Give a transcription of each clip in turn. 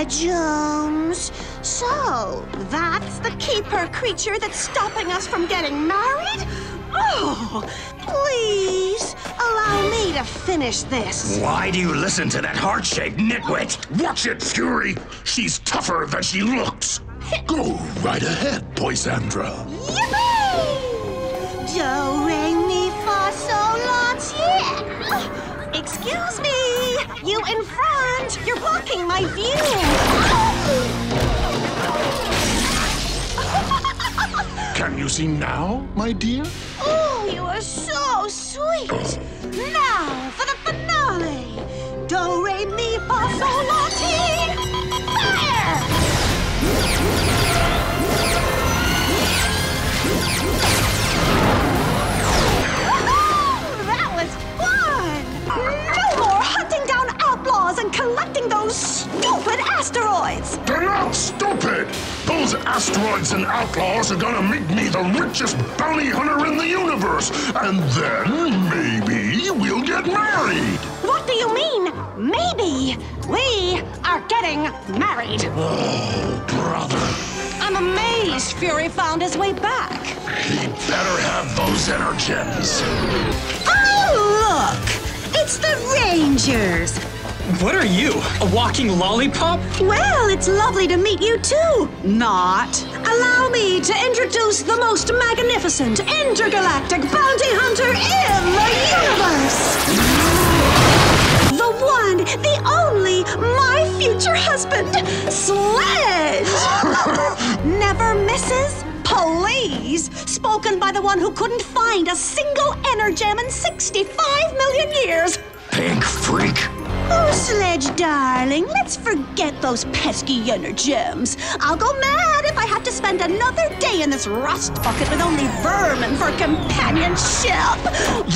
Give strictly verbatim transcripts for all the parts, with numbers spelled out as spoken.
Sledgeums. So, that's the keeper creature that's stopping us from getting married? Oh, please, allow me to finish this. Why do you listen to that heart-shaped nitwit? Watch it, Fury. She's tougher than she looks. Go right ahead, Poisandra. Yippee! Do, re, mi, fa, sol, la, ti. Excuse me. You in front! You're blocking my view! Can you see now, my dear? Oh, you are so sweet! Now for the finale! Do, re, mi, fa, sol, la, ti! And collecting those stupid asteroids! They're not stupid! Those asteroids and outlaws are gonna make me the richest bounty hunter in the universe! And then, maybe, we'll get married! What do you mean, maybe? We are getting married! Oh, brother! I'm amazed Fury found his way back. He'd better have those Energems. Oh, look! It's the Rangers! What are you, a walking lollipop? Well, it's lovely to meet you too, not. Allow me to introduce the most magnificent intergalactic bounty hunter in the universe. The one, the only, my future husband, Sledge. Never misses, please. Spoken by the one who couldn't find a single Energem in sixty-five million years. Pink freak. Oh, Sledge, darling, let's forget those pesky Energems. I'll go mad if I have to spend another day in this rust bucket with only vermin for companionship.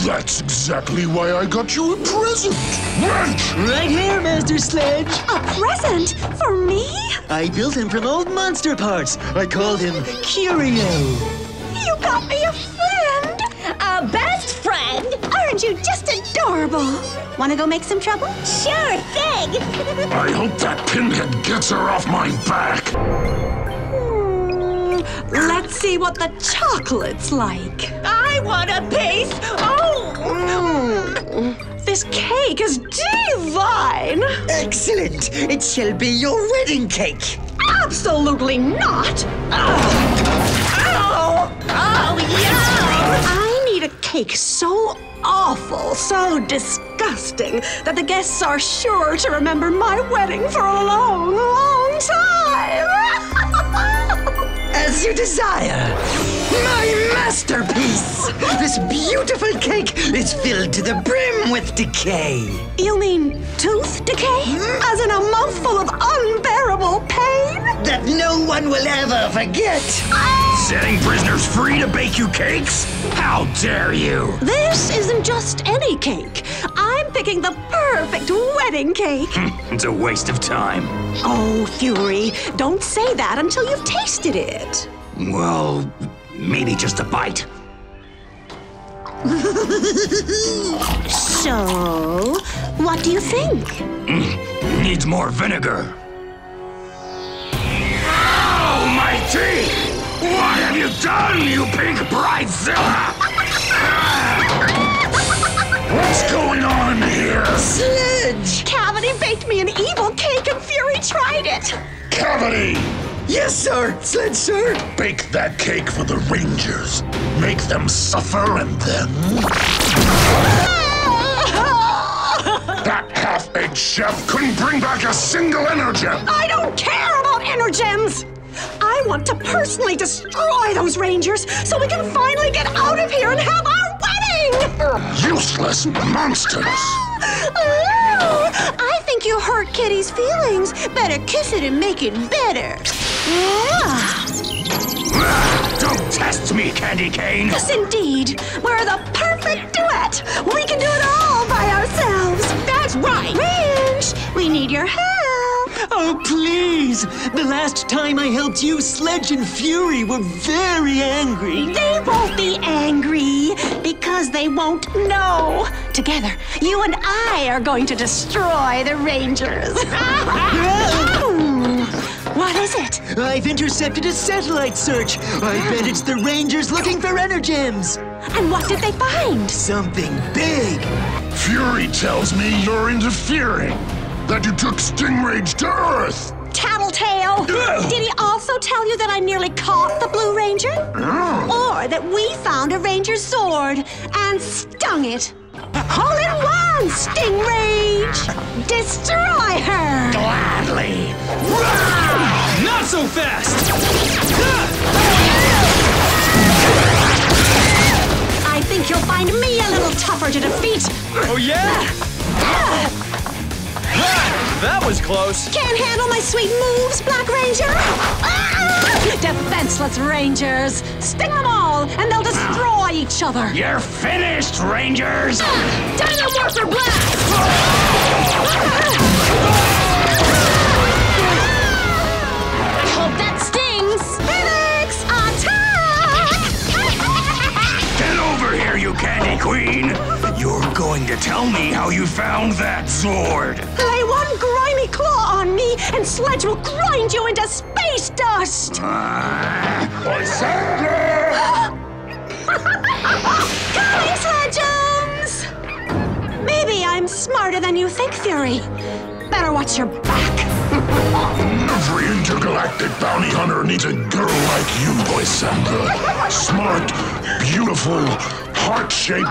That's exactly why I got you a present. Right! Right here, Master Sledge. A present? For me? I built him from old monster parts. I called him Curio. You got me a friend. A best friend? Aren't you just adorable? Want to go make some trouble? Sure thing! I hope that pinhead gets her off my back. Hmm. Let's see what the chocolate's like. I want a piece! Oh! Mm. This cake is divine! Excellent! It shall be your wedding cake! Absolutely not! Oh! Oh, oh yeah! I need a cake so awful, so disgusting, that the guests are sure to remember my wedding for a long, long time. As you desire, my masterpiece. This beautiful cake is filled to the brim with decay. You mean tooth decay? As in a mouthful of unbearable pain? That no one will ever forget. Setting prisoners free to bake you cakes? How dare you! This isn't just any cake. I'm picking the perfect wedding cake. It's a waste of time. Oh, Fury, don't say that until you've tasted it. Well, maybe just a bite. So, what do you think? Mm, needs more vinegar. Ow, my teeth! What have you done, you pink bridezilla? What's going on here? Sledge! Cavity baked me an evil cake and Fury tried it! Cavity! Yes, sir! Sledge, sir! Bake that cake for the Rangers. Make them suffer and then... That half-baked chef couldn't bring back a single Energem! I don't care about Energems! I want to personally destroy those Rangers so we can finally get out of here and have our wedding! Useless monsters! Oh, I think you hurt Kitty's feelings. Better kiss it and make it better. Ah, don't test me, Candy Cane! Yes, indeed. We're the perfect duet. We can do it all by ourselves. That's right. Range, we need your help. Oh, please! The last time I helped you, Sledge and Fury were very angry. They won't be angry because they won't know. Together, you and I are going to destroy the Rangers. I've intercepted a satellite search. I bet it's the Rangers looking for Energems. And what did they find? Something big. Fury tells me you're interfering. That you took Stingrage to Earth. Tattletale! Ugh. Did he also tell you that I nearly caught the Blue Ranger? Ugh. Or that we found a Ranger Zord and stung it? All in one, Stingrage! Destroy her! Gladly! Rawr! Not so fast! I think you'll find me a little tougher to defeat! Oh yeah? Ha! That was close. Can't handle my sweet moves, Black Ranger. Ah! Defenseless Rangers. Sting them all, and they'll destroy each other. You're finished, Rangers. Ah! Dino Morpher blast! I hope that stings. Vivix, attack! Get over here, you Candy Queen. You're going to tell me how you found that sword! Lay one grimy claw on me, and Sledge will grind you into space dust! Uh, Poisandra! Coming, Sledgems! Maybe I'm smarter than you think, Fury. Better watch your back. Every intergalactic bounty hunter needs a girl like you, Poisandra. Smart, beautiful, heart-shaped.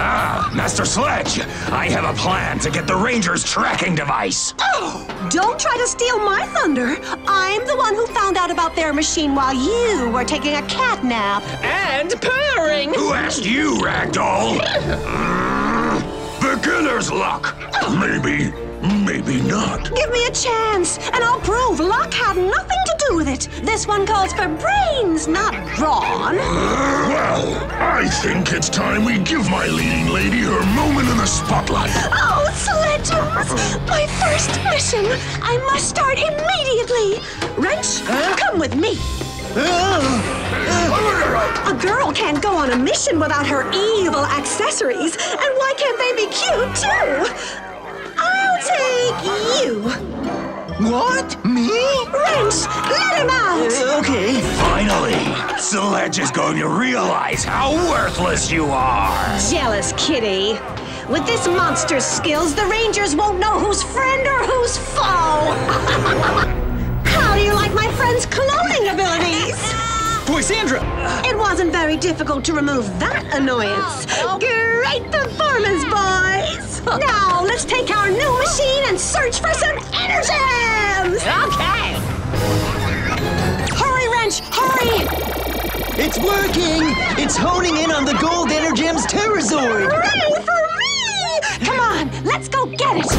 Ah, Master Sledge, I have a plan to get the Ranger's tracking device. Oh, don't try to steal my thunder. I'm the one who found out about their machine while you were taking a cat nap. And purring. Who asked you, Ragdoll? mm, beginner's luck. Maybe, maybe not. Give me a chance, and I'll prove luck had nothing to do with it. This one calls for brains, not brawn. Well, I think it's time we give my leading lady her moment in the spotlight. Oh, Sledgems! My first mission! I must start immediately! Wrench, huh? Come with me! Uh, uh, a girl can't go on a mission without her evil accessories, and why can't they be cute, too? I'll take you. What? Me? Wrench, let him out! Uh, okay. Finally, Sledge is going to realize how worthless you are. Jealous kitty. With this monster's skills, the Rangers won't know who's friend or who's foe. How do you like my friend's cloning abilities? Poisandra! It wasn't very difficult to remove that annoyance. Great performance, boys! Now, let's take our new machine and search for some Energems! Okay! Hurry, Wrench! Hurry! It's working! It's honing in on the gold Energem's Terrorzord! Hooray for me! Come on, let's go get it!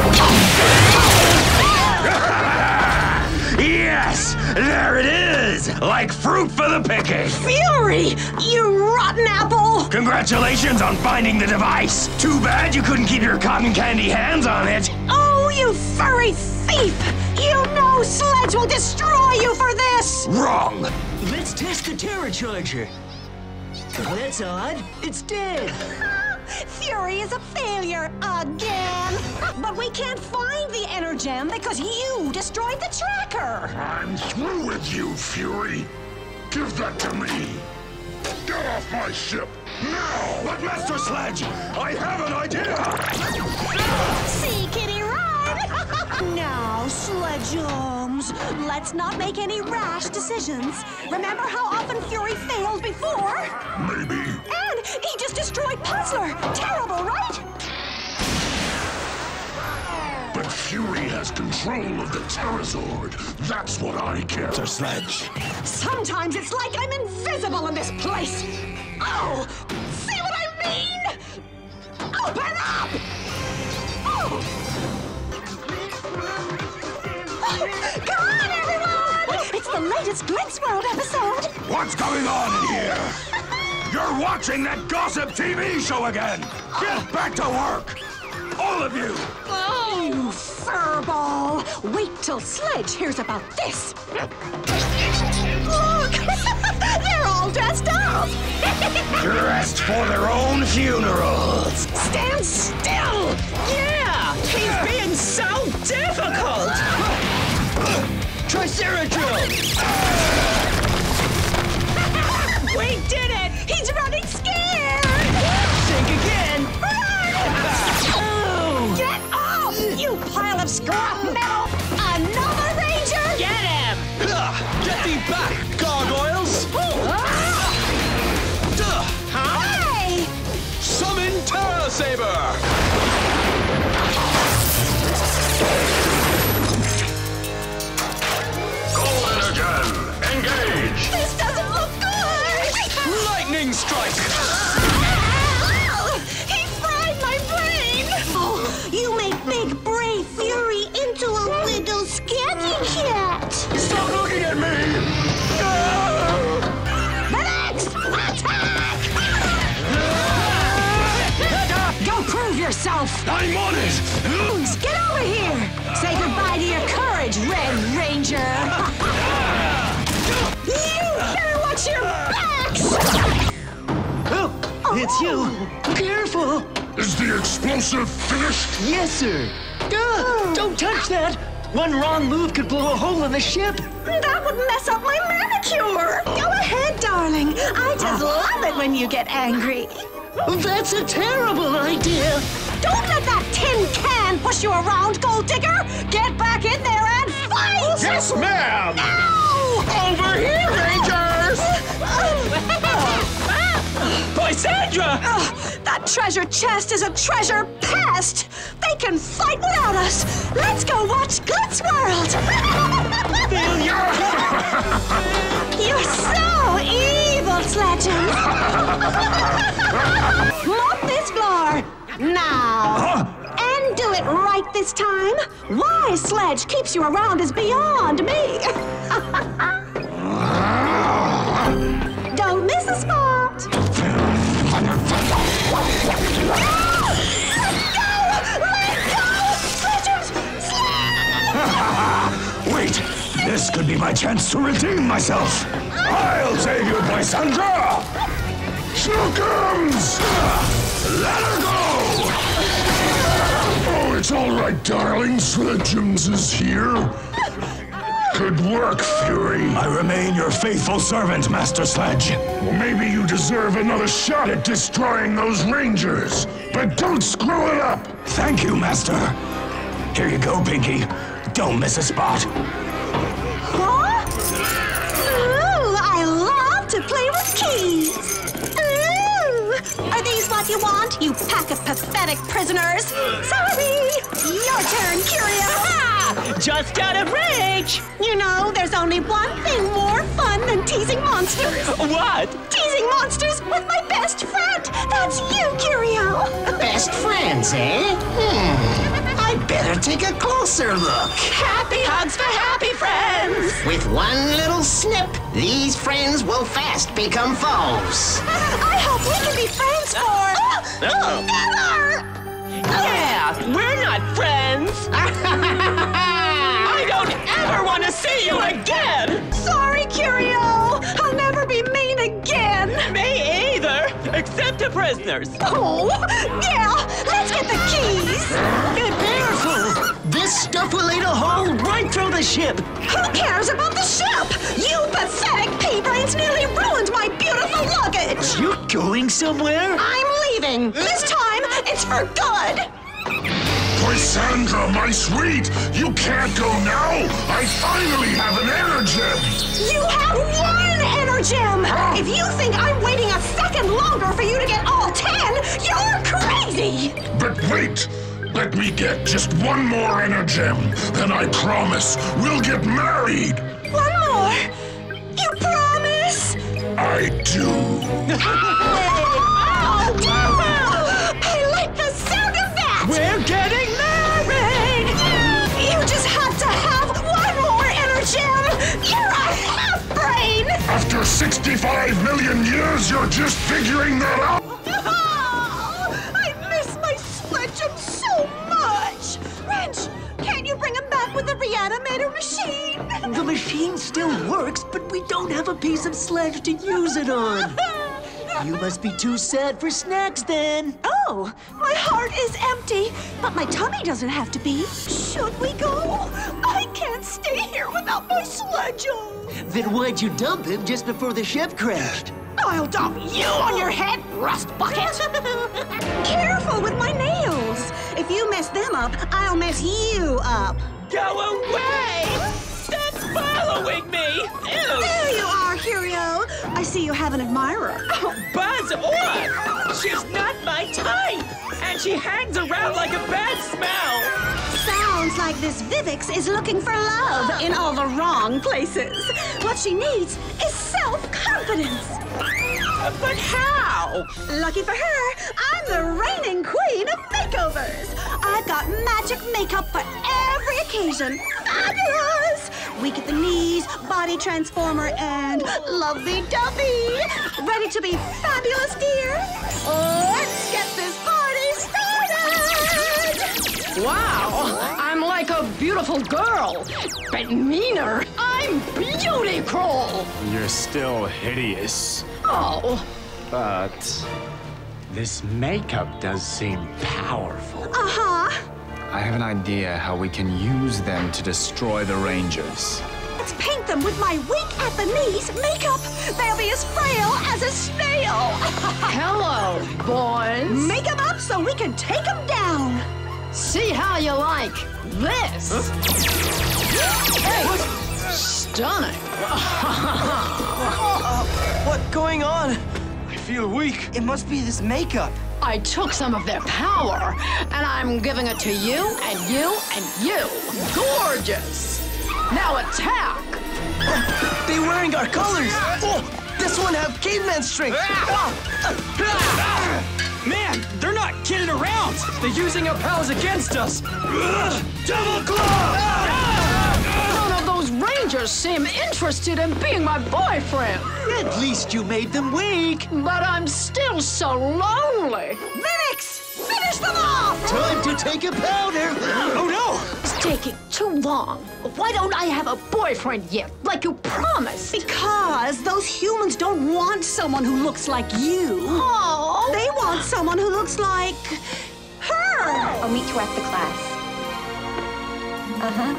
Yes! There it is! Like fruit for the picking! Fury! You rotten apple! Congratulations on finding the device! Too bad you couldn't keep your cotton candy hands on it! Oh, you furry thief! You know Sledge will destroy you for this! Wrong! Let's test the Terra Charger. Oh, that's odd. It's dead. Fury is a failure again! But we can't find the Energem because you destroyed the tracker! I'm through with you, Fury! Give that to me! Get off my ship! Now! But Master Sledge, I have an idea! See, kitty, run! Now, Sledgeums, let's not make any rash decisions. Remember how often Fury failed before? Maybe. And he just destroyed Puzzler! Terrible, right? But Fury has control of the Terrorzord. That's what I care. Master Sledge. Sometimes it's like I'm invisible in this place. Oh, see what I mean? Open up! Oh. Oh, come on, everyone! It's the latest Glitz World episode. What's going on here? You're watching that gossip T V show again. Get back to work. All of you! Oh, you furball! Wait till Sledge hears about this! Look! They're all dressed up! Dressed for their own funerals! Stand still! Yeah! He's being so difficult! Triceratron! Ah! We did it! He's running scared! Sink again! Run! Oh. Get off, you pile of scrap metal! Another Ranger! Get him! Get thee back, gargoyles! Ah! Huh? Hey! Summon Terra Saber! Engage! This doesn't look good! Lightning strike! Ow! He fried my brain! Oh, you make big brave Fury into a little scaredy cat! Stop looking at me! Vivix! Attack! Go prove yourself! I'm on it! Get over here! Say goodbye to your courage, Red Ranger! You better watch your backs! Oh, it's you. Careful! Is the explosive finished? Yes, sir. Oh. Don't touch that! One wrong move could blow a hole in the ship. That would mess up my manicure! Go ahead, darling. I just love it when you get angry. That's a terrible idea. Don't let that tin can push you around, gold digger! Get back in there and fight! Yes, ma'am! Over here, Rangers! Poisandra! Oh, that treasure chest is a treasure pest! They can fight without us! Let's go watch Glitz World! You're so evil, Sledge! Mop this floor! Now! Huh? And do it right this time. Why Sledge keeps you around is beyond me. Don't miss a spot. Go! Let go! Sledge! Sledge! Wait, this could be my chance to redeem myself. I'll save you, Poisandra! Shulkums! Let her go! Oh, it's all right, darling. Sledgems is here. Good work, Fury. I remain your faithful servant, Master Sledge. Well, maybe you deserve another shot at destroying those Rangers. But don't screw it up. Thank you, Master. Here you go, Pinky. Don't miss a spot. Huh? Ooh, I love to play with keys. Are these what you want, you pack of pathetic prisoners? Sorry! Your turn, Curio! Ha! Just out of reach! You know, there's only one thing more fun than teasing monsters. What? Teasing monsters with my best friend! That's you, Curio! Best friends, eh? Hmm. I'd better take a closer look. Happy hugs for happy friends! With one little snip, these friends will fast become foes. I hope we can be friends for... Oh, oh. Ever! Yeah, we're not friends! I don't ever want to see you again! Sorry, Curio! I'll never be mean again! Me either, except to prisoners. Oh, yeah! Let's get the keys! Be careful! This stuff will lead a hole right through the ship! Who cares about the ship? You pathetic pea-brains nearly ruined my beautiful luggage! You're going somewhere? I'm leaving! This time, it's for good! Poisandra, my sweet! You can't go now! I finally have an Energem! You have one Energem! Huh? If you think I'm waiting a second longer for you to get all ten, you're crazy! But wait! Let me get just one more Energem, and I promise we'll get married! One more? You promise? I do. Oh, do! I like the sound of that! We're getting married! You just have to have one more Energem! You're a half-brain! After sixty-five million years, you're just figuring that out? The machine still works, but we don't have a piece of Sledge to use it on. You must be too sad for snacks, then. Oh, my heart is empty, but my tummy doesn't have to be. Should we go? I can't stay here without got my sledge on! Then why'd you dump him just before the ship crashed? I'll dump you on your head, rust bucket! Careful with my nails! If you mess them up, I'll mess you up! Go away! Stop following me! Ew. There you are, Curio! I see you have an admirer. Oh, Buzz Orr! She's not my type! And she hangs around like a bad smell! Sounds like this Vivix is looking for love in all the wrong places. What she needs is self-confidence. Uh, but how? Lucky for her, I'm the reigning queen of makeovers. I've got magic makeup for every occasion. Fabulous! Weak at the knees, body transformer, and lovey-dovey. Ready to be fabulous, dear? Let's get this party started! Wow! I'm like a beautiful girl, but meaner. I'm Beautycraw. You're still hideous. Oh. But this makeup does seem powerful. Uh-huh. I have an idea how we can use them to destroy the Rangers. Let's paint them with my weak at the knees makeup. They'll be as frail as a snail. Hello, boys. Make them up so we can take them down. See how you like this. Huh? Hey, what's stunning. uh, what's going on? I feel weak. It must be this makeup. I took some of their power, and I'm giving it to you, and you, and you. Gorgeous. Now attack. Oh, they're wearing our colors. Oh, this one have caveman strength. Man, they're not kidding around! They're using our powers against us! Double claw! None of those Rangers seem interested in being my boyfriend! At least you made them weak! But I'm still so lonely! Vivix! Finish them off! Time to take a powder! Oh no! It's taking too long. Why don't I have a boyfriend yet, like you promised? Because those humans don't want someone who looks like you. Oh! They want someone who looks like her. I'll meet you at the class. Uh-huh.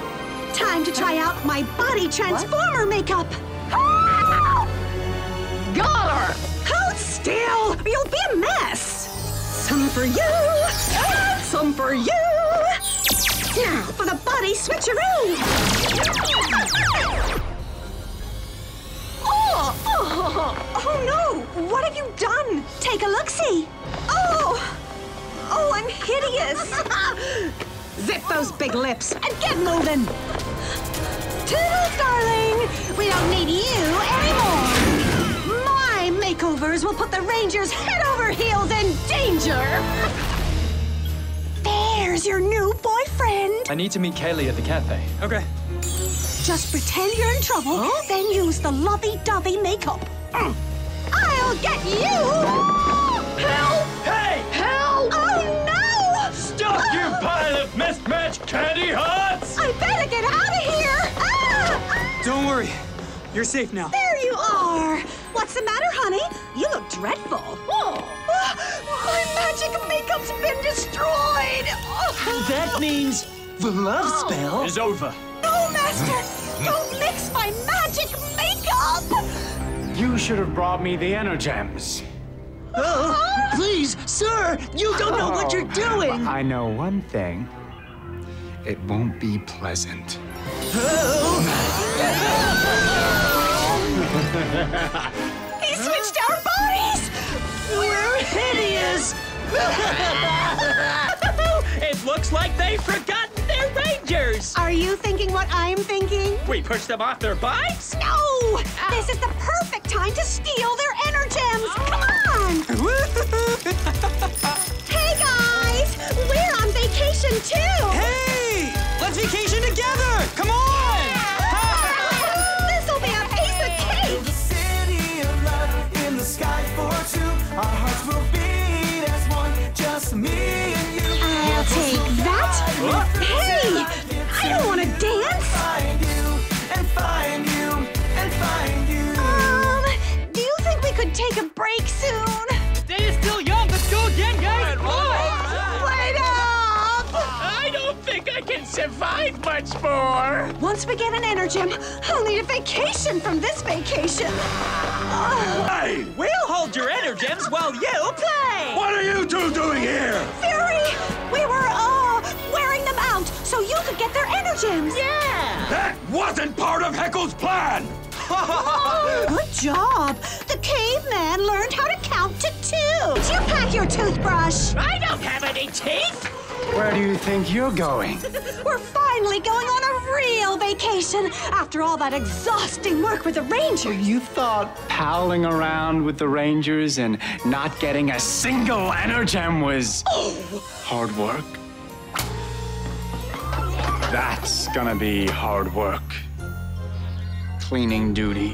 Time to try out my body transformer what? makeup. Got her! Hold still! You'll be a mess. Some for you, and some for you. Now for the body switcheroo. Oh, oh, oh, no! What have you done? Take a look-see. Oh! Oh, I'm hideous. Zip those big lips and get moving. Toodles, darling! We don't need you anymore. My makeovers will put the Rangers head over heels in danger. There's your new boyfriend. I need to meet Kaylee at the cafe. Okay. Just pretend you're in trouble, huh? Then use the lovey-dovey makeup. Mm. I'll get you! Help! Hey! Help! Oh, no! Stop, oh. You pile of mismatched candy hearts! I better get out of here! Ah. Don't worry. You're safe now. There you are! What's the matter, honey? You look dreadful. Oh. My magic makeup's been destroyed! Oh. That means the love oh. spell is over. No, Master! Don't mix my magic makeup! You should have brought me the Energems. Oh, please, sir! You don't know oh, what you're doing! I know one thing. It won't be pleasant. Oh. He switched our bodies! We're hideous! It looks like they forgot their Rangers! Are you thinking what I'm thinking? We pushed them off their bikes? No! Ow. This is the perfect time to steal their Energems! Oh. Come on! Hey, guys! We're on vacation, too! Hey! Let's vacation together! Come on! Yeah. This'll be a piece of cake! The city of love in the sky for two. Our hearts will beat as one, just me and you. I'll take that! What? Hey! I don't want to dance! Find you, and find you, and find you. Um, do you think we could take a break soon? The day is still young. Let's go again, guys! All right, all right. Wait up! I don't think I can survive much more. Once we get an Energem, I'll need a vacation from this vacation. Hey! We'll hold your Energems while you play. What are you two doing here? Fury, we were all wearing them out so you could get their Energems. Yeah. That wasn't part of Heckyl's plan. Good job! The caveman learned how to count to two! Did you pack your toothbrush? I don't have any teeth! Where do you think you're going? We're finally going on a real vacation after all that exhausting work with the Rangers! You thought palling around with the Rangers and not getting a single Energem was oh. hard work? That's gonna be hard work. Cleaning duty.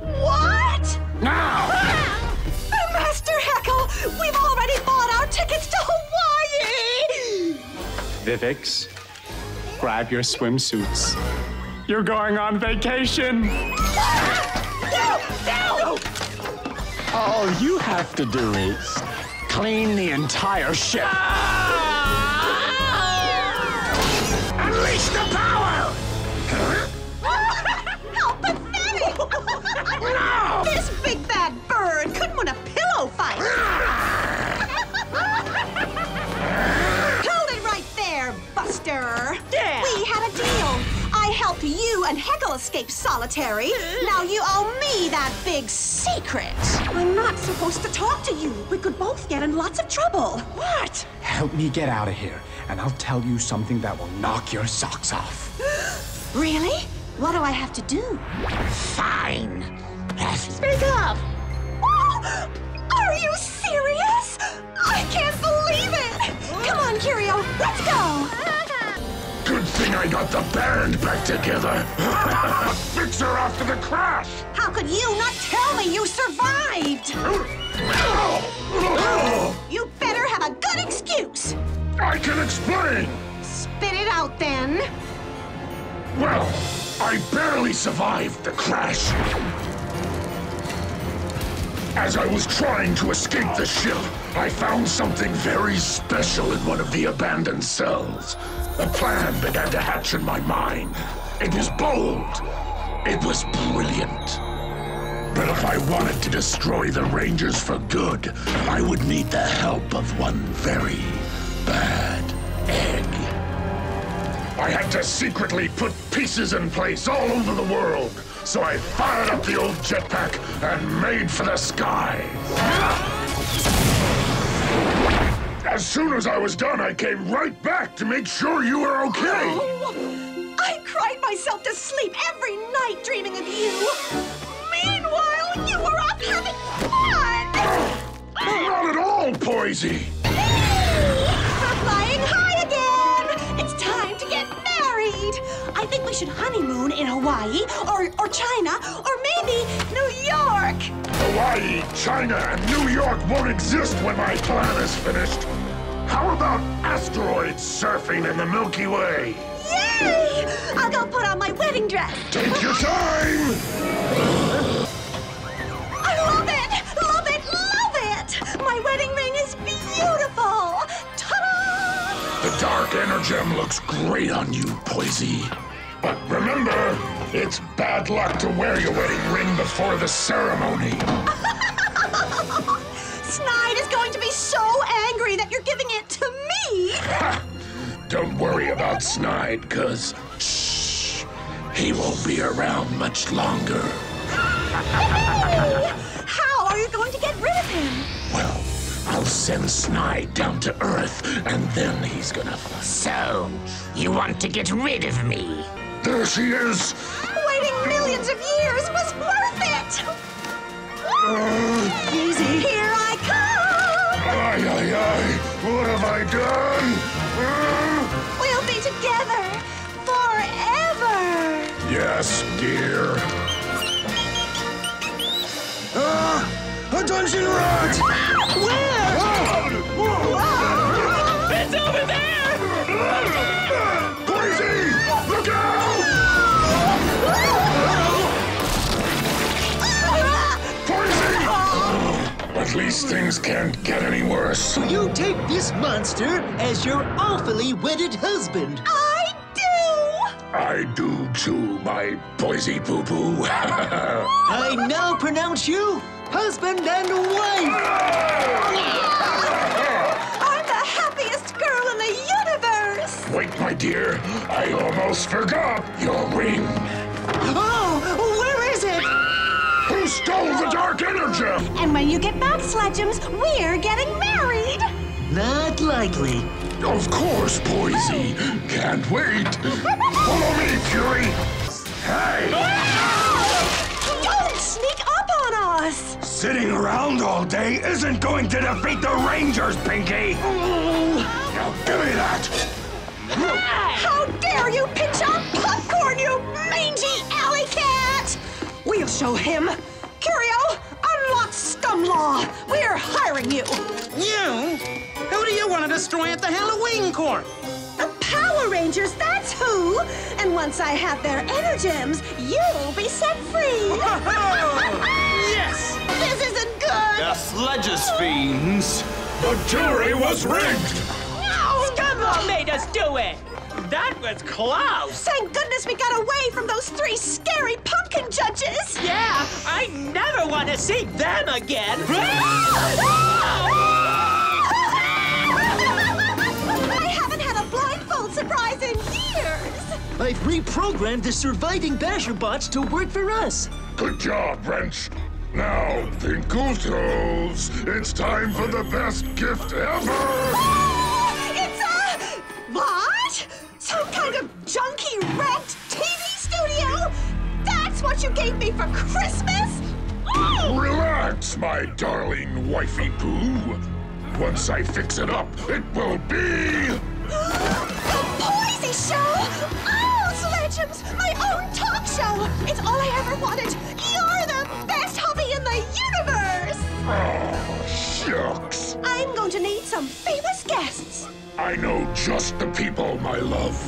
What? Now! Ah! Master Heckyl, we've already bought our tickets to Hawaii! Vivix, grab your swimsuits. You're going on vacation! Ah! No! No! All you have to do is clean the entire ship. Ah! Unleash the power! Huh? No! This big bad bird couldn't win a pillow fight! Hold it right there, Buster! Yeah. We had a deal. I help you and Heckyl escape solitary. Now you owe me that big secret. I'm not supposed to talk to you. We could both get in lots of trouble. What? Help me get out of here, and I'll tell you something that will knock your socks off. Really? What do I have to do? Fine. Speak up! Oh, are you serious? I can't believe it! Come on, Curio, let's go! Good thing I got the band back together. Fix her after the crash! How could you not tell me you survived? You better have a good excuse! I can explain! Spit it out, then. Well, I barely survived the crash. As I was trying to escape the ship, I found something very special in one of the abandoned cells. A plan began to hatch in my mind. It was bold. It was brilliant. But if I wanted to destroy the Rangers for good, I would need the help of one very bad egg. I had to secretly put pieces in place all over the world. So I fired up the old jetpack and made for the sky. As soon as I was done, I came right back to make sure you were okay. Oh, I cried myself to sleep every night dreaming of you. Meanwhile, you were off having fun. Oh, not at all, Poisy. I think we should honeymoon in Hawaii, or, or China, or maybe New York! Hawaii, China, and New York won't exist when my plan is finished. How about asteroid surfing in the Milky Way? Yay! I'll go put on my wedding dress! Take your time! I love it! Love it! Love it! My wedding ring is beautiful! Ta-da! The dark Energem looks great on you, Poisy. But remember, it's bad luck to wear your wedding ring before the ceremony. Snide is going to be so angry that you're giving it to me! Ha! Don't worry about Snide, because shh, he won't be around much longer. Hey! How are you going to get rid of him? Well, I'll send Snide down to Earth, and then he's gonna... So, you want to get rid of me? There she is! Waiting millions of years was worth it! Uh, Easy, here I come! Aye, aye, aye! What have I done? Uh, we'll be together forever! Yes, dear. Ah! Uh, a dungeon rat! Where? Oh. Oh. It's over there! Poisy! Look out! At least things can't get any worse. You take this monster as your awfully wedded husband. I I do too, my Boise poo-poo. I now pronounce you husband and wife. I'm the happiest girl in the universe. Wait, my dear, I almost forgot your ring. Oh, where is it? Who stole the dark Energem? And when you get back, Sledgems, we're getting married. Not likely. Of course, Boise. Can't wait. Follow me, Fury. Hey! Ah! Don't sneak up on us! Sitting around all day isn't going to defeat the Rangers, Pinky. Mm. Now give me that. How dare you pitch on popcorn, you mangy alley cat! We'll show him. Curio, unlock Scumlaw. We're hiring you. You? Who do you want to destroy at the Halloween court? The Power Rangers, that's who! And once I have their Energems, you'll be set free! Yes! This isn't good! The Sledge's fiends! The jury was rigged! No! Scumlaw made us do it! That was close! Thank goodness we got away from those three scary pumpkin judges! Yeah, I never want to see them again! Surprise in years! I've reprogrammed the surviving Basher bots to work for us. Good job, Wrench. Now, Finkeltoes, it's time for the best gift ever! Oh, it's a... what? Some kind of junky, wrecked T V studio? That's what you gave me for Christmas? Oh! Relax, my darling wifey-poo. Once I fix it up, it will be... the Poisy Show! Oh, Sledgems! My own talk show! It's all I ever wanted! You're the best hobby in the universe! Oh, shucks! I'm going to need some famous guests. I know just the people, my love.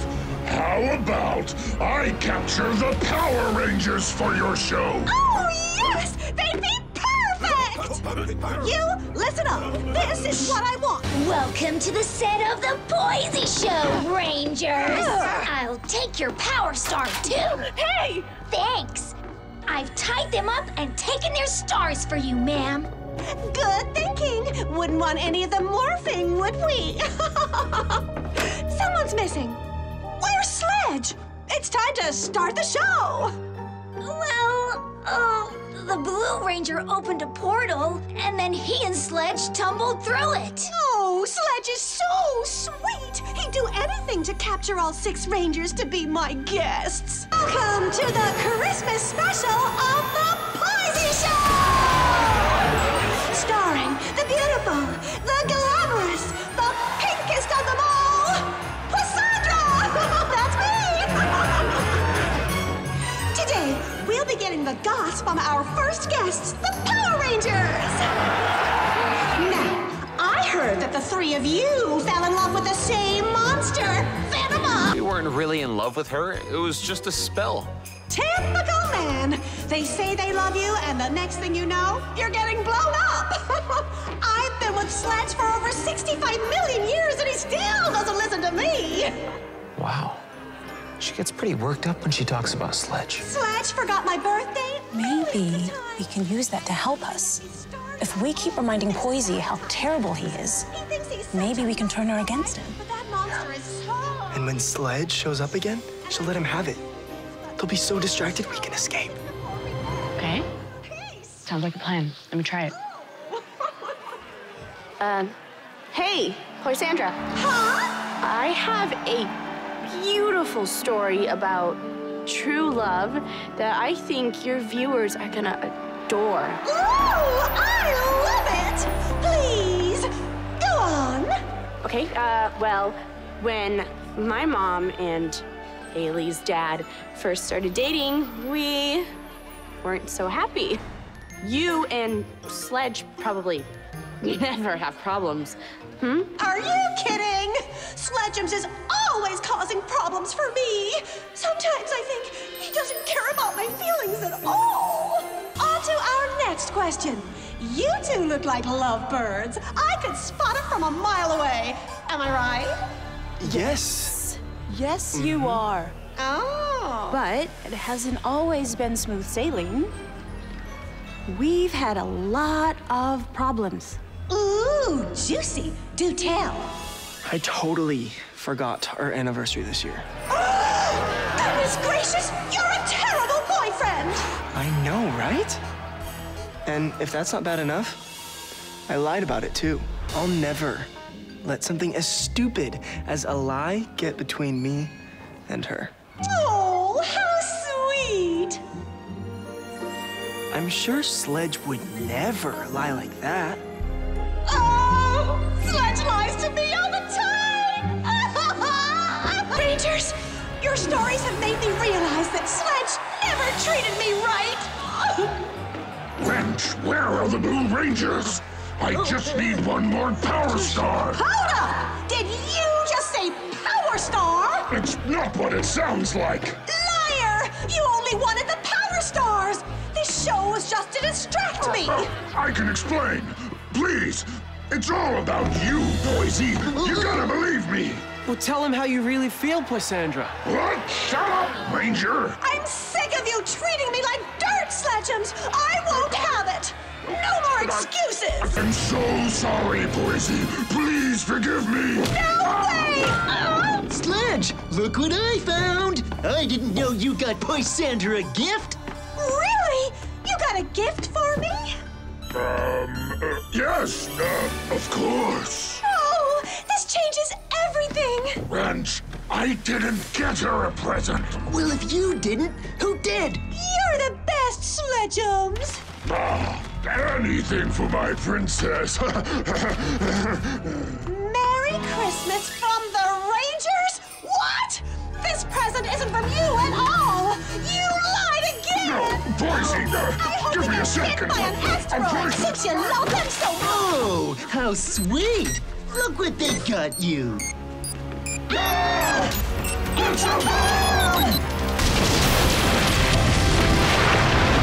How about I capture the Power Rangers for your show? Oh, yes! They'd be perfect! You, listen up. This is what I want. Welcome to the set of the Poisy Show, Rangers! I'll take your Power Star, too! Hey! Thanks! I've tied them up and taken their stars for you, ma'am. Good thinking! Wouldn't want any of them morphing, would we? Someone's missing. Where's Sledge? It's time to start the show! Well, uh... the Blue Ranger opened a portal, and then he and Sledge tumbled through it. Oh, Sledge is so sweet. He'd do anything to capture all six Rangers to be my guests. Welcome to the Christmas special of the Poisy Show! Starring the beautiful, the glamorous, the pinkest of them all, Poisandra! That's me! Today, we'll be getting the goss from our first guests, the Power Rangers! Now, I heard that the three of you fell in love with the same monster, Venema! We weren't really in love with her. It was just a spell. Typical man! They say they love you, and the next thing you know, you're getting blown up! I've been with Sledge for over sixty-five million years, and he still doesn't listen to me! Wow. She gets pretty worked up when she talks about Sledge. Sledge forgot my birthday. Maybe we can use that to help us. If we keep reminding Poisy how terrible he is, maybe we can turn her against him. And when Sledge shows up again, she'll let him have it. They'll be so distracted we can escape. Okay. Sounds like a plan. Let me try it. Um, hey, Poisandra. Huh? I have a beautiful story about true love that I think your viewers are gonna adore. Ooh, I love it! Please, go on! Okay, uh, well, when my mom and Haley's dad first started dating, we weren't so happy. You and Sledge probably never have problems. Hmm? Are you kidding? Sledgems is always causing problems for me. Sometimes I think he doesn't care about my feelings at all. On to our next question. You two look like lovebirds. I could spot it from a mile away. Am I right? Yes. Yes, yes, mm-hmm. You are. Oh. But it hasn't always been smooth sailing. We've had a lot of problems. Ooh, juicy. Do tell. I totally forgot our anniversary this year. Oh, goodness gracious, you're a terrible boyfriend! I know, right? And if that's not bad enough, I lied about it too. I'll never let something as stupid as a lie get between me and her. Oh, how sweet! I'm sure Sledge would never lie like that. Oh, Sledge lies to me all the time! Rangers, your stories have made me realize that Sledge never treated me right! Wrench, where are the Blue Rangers? I just need one more Power Star! Hold up! Did you just say Power Star? It's not what it sounds like! Liar! You only wanted the Power Stars! This show was just to distract me! Uh, uh, I can explain! Please! It's all about you, Boise! You gotta believe me! Well, tell him how you really feel, Poisandra. What? Shut up, Ranger! I'm sick of you treating me like dirt, Sledgems! I won't have it! No more excuses! I'm so sorry, Boise. Please forgive me! No way! Uh, Sledge, look what I found! I didn't know you got Poisandra a gift! Really? You got a gift for me? Um, uh, yes, uh, of course. Oh, this changes everything! Wrench, I didn't get her a present. Well, if you didn't, who did? You're the best, Sledgeums! Ah. Anything for my princess! Merry Christmas from the Rangers? What? This present isn't from you at all! You lied again! No, Boise, uh, give me a second! I hope you get hit by an asteroid since you love them so much! Oh, how sweet! Look what they got you! Ah! It's a